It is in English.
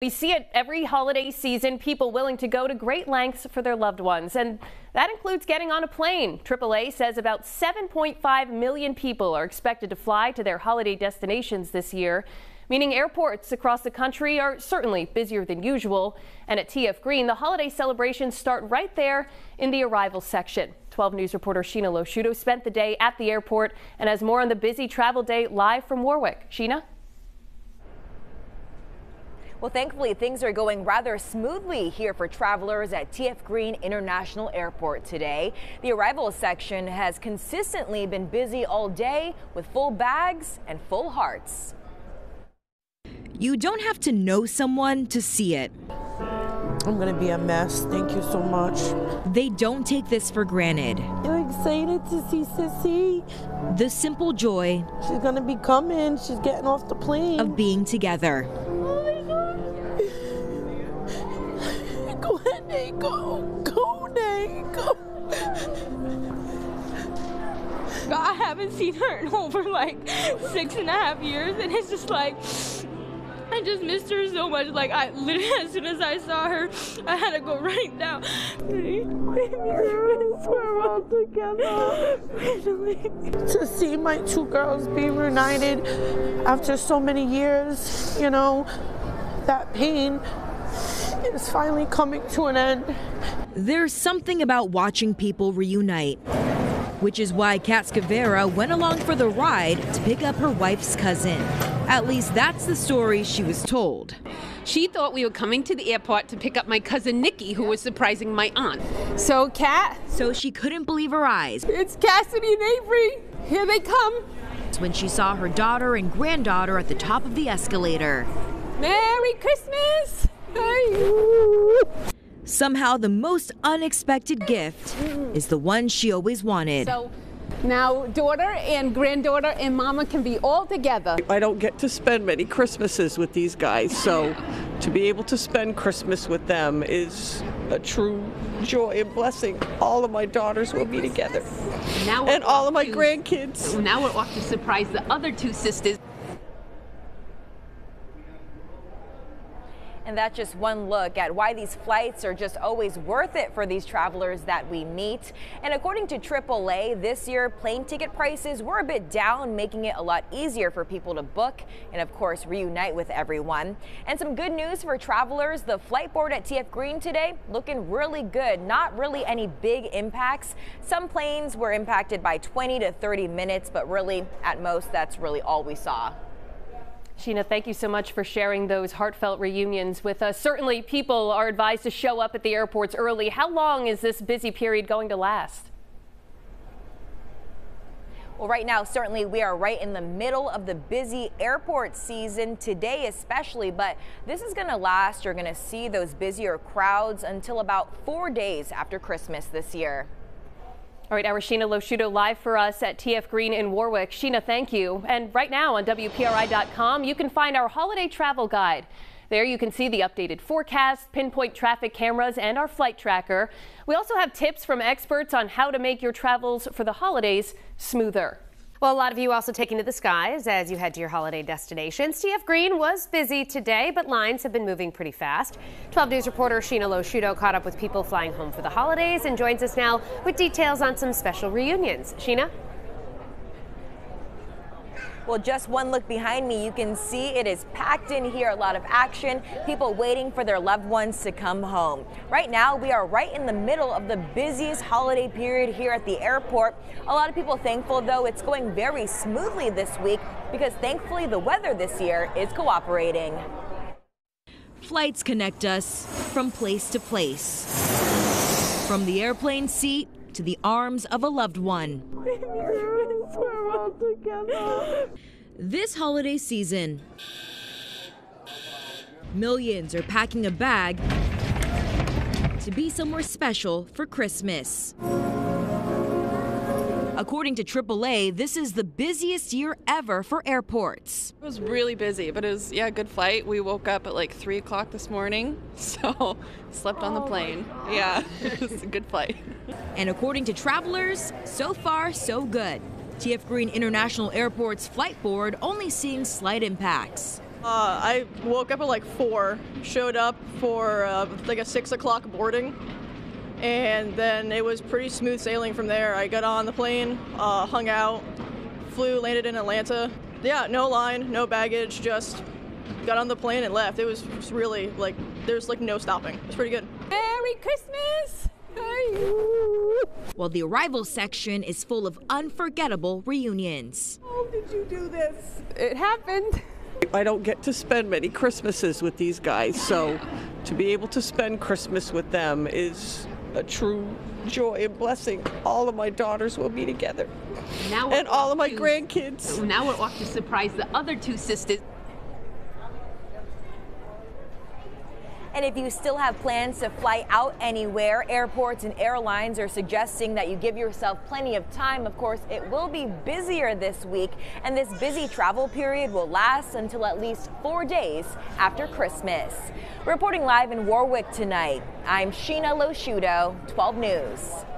We see it every holiday season, people willing to go to great lengths for their loved ones, and that includes getting on a plane. AAA says about 7.5 million people are expected to fly to their holiday destinations this year, meaning airports across the country are certainly busier than usual. And at TF Green, the holiday celebrations start right there in the arrival section. 12 News reporter Shiina LoSciuto spent the day at the airport and has more on the busy travel day live from Warwick. Shiina? Well, thankfully, things are going rather smoothly here for travelers at TF Green International Airport today. The arrival section has consistently been busy all day with full bags and full hearts. You don't have to know someone to see it. I'm going to be a mess. Thank you so much. They don't take this for granted. I'm excited to see Sissy. The simple joy. She's going to be coming. She's getting off the plane. Of being together. Go, Nate, go. I haven't seen her in over like 6.5 years, and it's just like, I just missed her so much. Like, I literally, as soon as I saw her, I had to go running down. We're all together. To see my two girls be reunited after so many years, you know, that pain. It's finally coming to an end. There's something about watching people reunite, which is why Kat Scavera went along for the ride to pick up her wife's cousin. At least that's the story she was told. She thought we were coming to the airport to pick up my cousin Nikki, who was surprising my aunt. So Kat? So she couldn't believe her eyes. It's Cassidy and Avery. Here they come. When she saw her daughter and granddaughter at the top of the escalator. Merry Christmas! Somehow the most unexpected gift is the one she always wanted. So now daughter and granddaughter and mama can be all together. I don't get to spend many Christmases with these guys, so to be able to spend Christmas with them is a true joy and blessing. All of my daughters will be together, and all of my grandkids. Now we're off to surprise the other two sisters. And that's just one look at why these flights are just always worth it for these travelers that we meet. And according to AAA, this year plane ticket prices were a bit down, making it a lot easier for people to book and, of course, reunite with everyone. And some good news for travelers. The flight board at TF Green today looking really good. Not really any big impacts. Some planes were impacted by 20 to 30 minutes, but really, at most, that's really all we saw. Shiina, thank you so much for sharing those heartfelt reunions with us. Certainly, people are advised to show up at the airports early. How long is this busy period going to last? Well, right now, certainly we are right in the middle of the busy airport season today, especially, but this is going to last. You're going to see those busier crowds until about 4 days after Christmas this year. All right, our Shiina LoSciuto live for us at TF Green in Warwick. Shiina, thank you. And right now on WPRI.com, you can find our holiday travel guide. There you can see the updated forecast, pinpoint traffic cameras, and our flight tracker. We also have tips from experts on how to make your travels for the holidays smoother. Well, a lot of you also taking to the skies as you head to your holiday destinations. TF Green was busy today, but lines have been moving pretty fast. 12 News reporter Shiina LoSciuto caught up with people flying home for the holidays and joins us now with details on some special reunions. Shiina? Well, just one look behind me, you can see it is packed in here. A lot of action, people waiting for their loved ones to come home. Right now, we are right in the middle of the busiest holiday period here at the airport. A lot of people thankful, though, it's going very smoothly this week because thankfully the weather this year is cooperating. Flights connect us from place to place, from the airplane seat to the arms of a loved one. We're all together. This holiday season, millions are packing a bag to be somewhere special for Christmas. According to AAA, this is the busiest year ever for airports. It was really busy, but it was, yeah, good flight. We woke up at like 3 o'clock this morning, so slept on the plane. Yeah, it was a good flight. And according to travelers, so far, so good. TF Green International Airport's flight board only seeing slight impacts. I woke up at like 4, showed up for like a 6 o'clock boarding, and then it was pretty smooth sailing from there. I got on the plane, hung out, flew, landed in Atlanta. Yeah, no line, no baggage, just got on the plane and left. It was really like, there's like no stopping. It's pretty good. Merry Christmas! Well, the arrival section is full of unforgettable reunions. How did you do this? It happened. I don't get to spend many Christmases with these guys, so to be able to spend Christmas with them is a true joy and blessing. All of my daughters will be together, now and all of my grandkids. Now we're off to surprise the other two sisters. And if you still have plans to fly out anywhere, airports and airlines are suggesting that you give yourself plenty of time. Of course, it will be busier this week, and this busy travel period will last until at least 4 days after Christmas. Reporting live in Warwick tonight, I'm Shiina LoSciuto, 12 News.